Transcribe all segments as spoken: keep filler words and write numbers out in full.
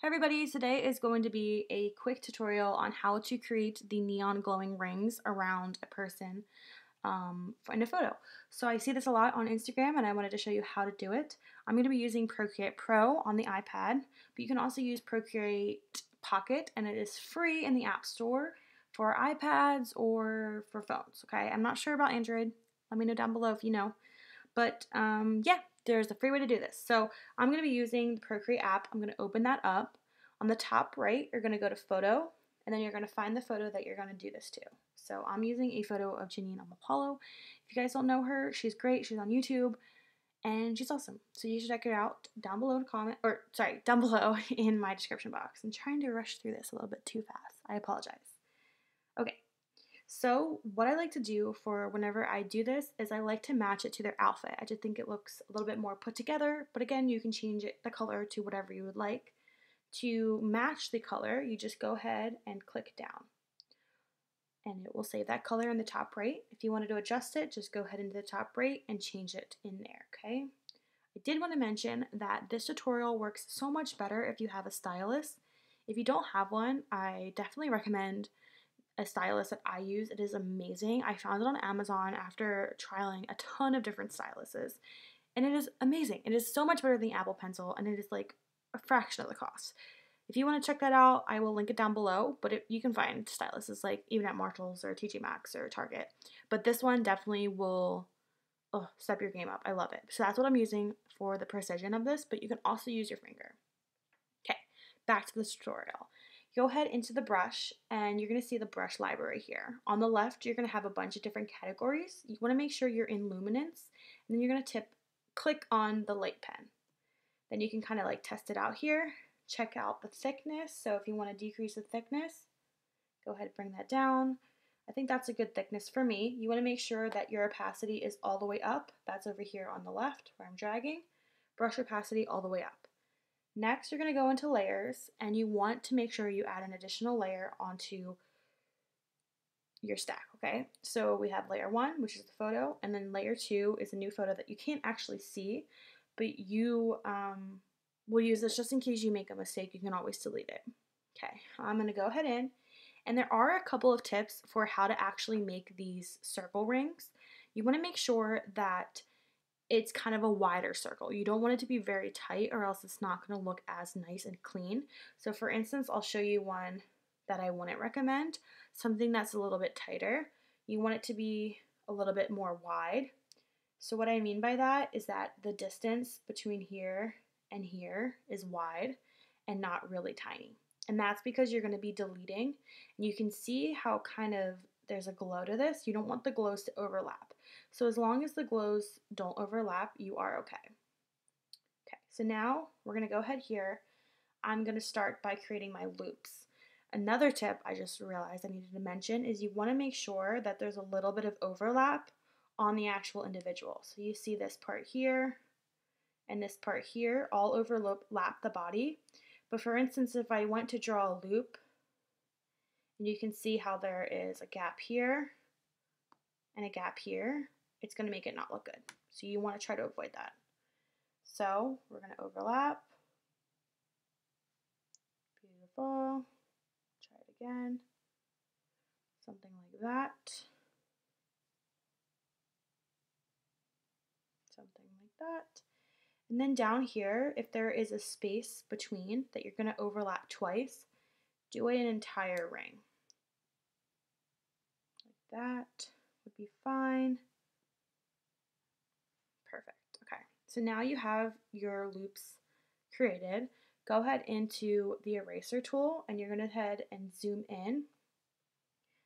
Hey everybody, today is going to be a quick tutorial on how to create the neon glowing rings around a person um, in a photo. So I see this a lot on Instagram and I wanted to show you how to do it. I'm going to be using Procreate Pro on the iPad, but you can also use Procreate Pocket, and it is free in the App Store for iPads or for phones, okay? I'm not sure about Android. Let me know down below if you know. But um, yeah. There's a free way to do this. So I'm going to be using the Procreate app. I'm going to open that up. On the top right, you're going to go to photo, and then you're going to find the photo that you're going to do this to. So I'm using a photo of Jeanine Amapola. If you guys don't know her, she's great. She's on YouTube, and she's awesome. So you should check it out down below in comment, or sorry, down below in my description box. I'm trying to rush through this a little bit too fast. I apologize. Okay. So what I like to do for whenever I do this is I like to match it to their outfit. I just think it looks a little bit more put together, but again, you can change it, the color to whatever you would like. To match the color, you just go ahead and click down, and it will save that color in the top right. If you wanted to adjust it, just go ahead into the top right and change it in there, okay? I did want to mention that this tutorial works so much better if you have a stylist. If you don't have one, I definitely recommend a stylist that I use. It is amazing. I found it on Amazon after trialing a ton of different styluses, and it is amazing. It is so much better than the Apple Pencil, and it is like a fraction of the cost. If you want to check that out, I will link it down below, but it, you can find styluses like even at Marshalls or T J Maxx or Target, but this one definitely will oh, step your game up. I love it. So that's what I'm using for the precision of this, but you can also use your finger. Okay, back to the tutorial. Go ahead into the brush, and you're going to see the brush library here. On the left, you're going to have a bunch of different categories. You want to make sure you're in luminance, and then you're going to tip, click on the light pen. Then you can kind of like test it out here. Check out the thickness. So if you want to decrease the thickness, go ahead and bring that down. I think that's a good thickness for me. You want to make sure that your opacity is all the way up. That's over here on the left where I'm dragging. Brush opacity all the way up. Next, you're going to go into layers, and you want to make sure you add an additional layer onto your stack, okay? So we have layer one, which is the photo, and then layer two is a new photo that you can't actually see, but you um, will use this just in case you make a mistake. You can always delete it. Okay, I'm going to go ahead in, and there are a couple of tips for how to actually make these circle rings. You want to make sure that it's kind of a wider circle. You don't want it to be very tight, or else it's not going to look as nice and clean. So for instance, I'll show you one that I wouldn't recommend, something that's a little bit tighter. You want it to be a little bit more wide. So what I mean by that is that the distance between here and here is wide and not really tiny. And that's because you're going to be deleting. And you can see how kind of there's a glow to this. You don't want the glows to overlap. So as long as the glows don't overlap, you are okay. Okay, so now we're going to go ahead here. I'm going to start by creating my loops. Another tip I just realized I needed to mention is you want to make sure that there's a little bit of overlap on the actual individual. So you see this part here and this part here all overlap the body. But for instance, if I went to draw a loop, and you can see how there is a gap here and a gap here, it's going to make it not look good. So you want to try to avoid that. So we're going to overlap. Beautiful. Try it again. Something like that. Something like that. And then down here, if there is a space between that you're going to overlap twice, do an entire ring. Like that would be fine. Perfect. Okay, so now you have your loops created. Go ahead into the eraser tool, and you're going to head and zoom in.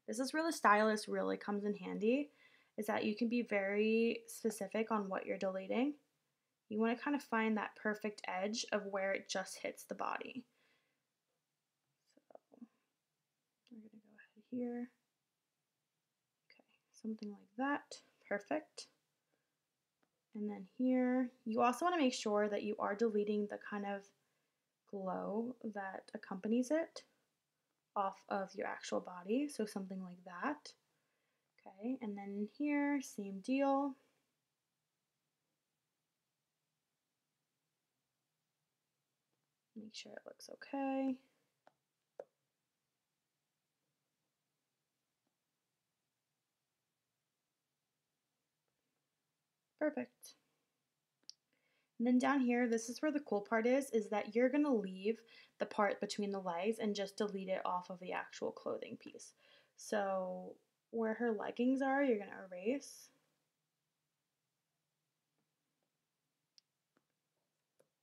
This is where the stylus really comes in handy, is that you can be very specific on what you're deleting. You want to kind of find that perfect edge of where it just hits the body. So we're going to go ahead here. Something like that. Perfect. And then here, you also want to make sure that you are deleting the kind of glow that accompanies it off of your actual body. So something like that. Okay. And then here, same deal. make sure it looks okay. Perfect. And then down here, this is where the cool part is, is that you're gonna leave the part between the legs and just delete it off of the actual clothing piece. So where her leggings are, you're gonna erase.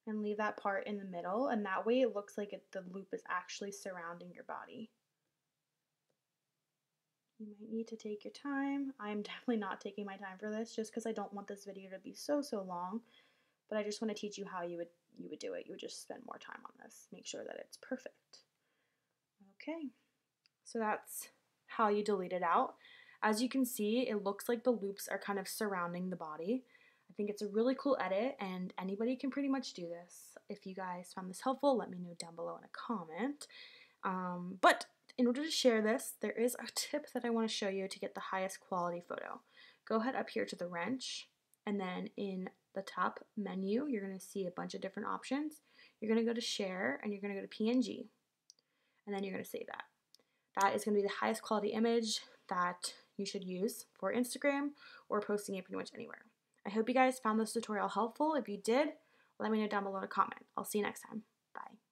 And leave that part in the middle, and that way it looks like it, the loop is actually surrounding your body. You might need to take your time. I'm definitely not taking my time for this just because I don't want this video to be so, so long. But I just want to teach you how you would you would do it. You would just spend more time on this. Make sure that it's perfect. Okay, so that's how you delete it out. As you can see, it looks like the loops are kind of surrounding the body. I think it's a really cool edit, and anybody can pretty much do this. If you guys found this helpful, let me know down below in a comment. Um, but in order to share this, there is a tip that I want to show you to get the highest quality photo. Go ahead up here to the wrench, and then in the top menu, you're going to see a bunch of different options. You're going to go to share, and you're going to go to P N G, and then you're going to save that. That is going to be the highest quality image that you should use for Instagram or posting it pretty much anywhere. I hope you guys found this tutorial helpful. If you did, let me know down below in a comment. I'll see you next time. Bye.